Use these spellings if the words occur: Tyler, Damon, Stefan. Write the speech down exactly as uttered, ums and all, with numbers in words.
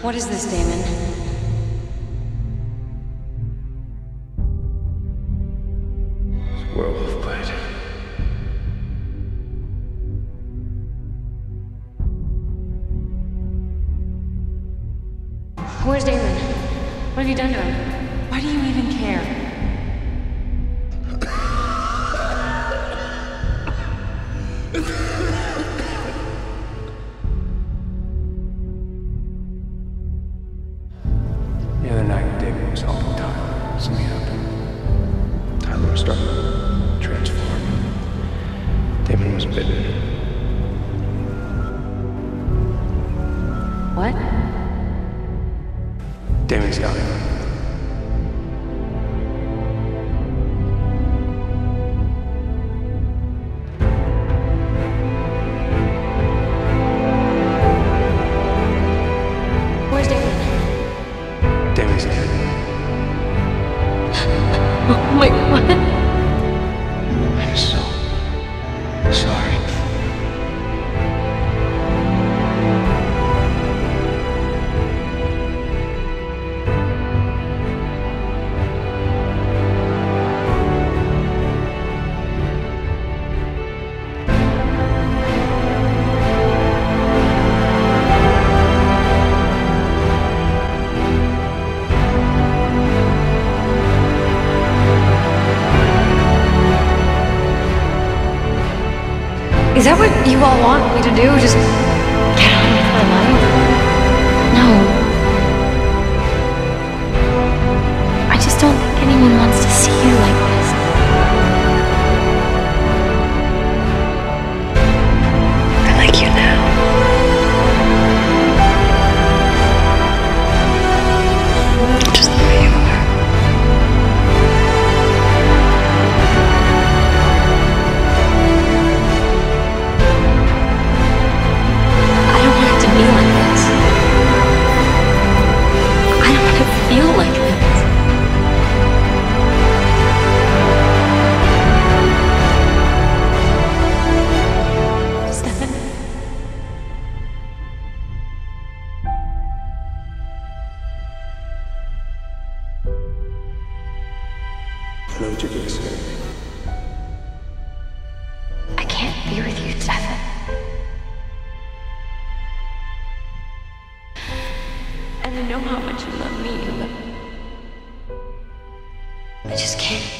What is this, Damon? It's a world of blight. Where's Damon? What have you done to him? Why do you even care? The other night, Damon was helping Tyler. Something happened. Tyler was starting to transform. Damon was bitten. What? Damon's got it. Wait, what? I'm so sorry. Is that what you all want me to do? Just get on with my life? No. I just don't think anyone wants to see you like this. I like you now. Just the way you are. I know what you're doing, sir. I can't be with you, Stefan. And I know how much you love me, but I just can't.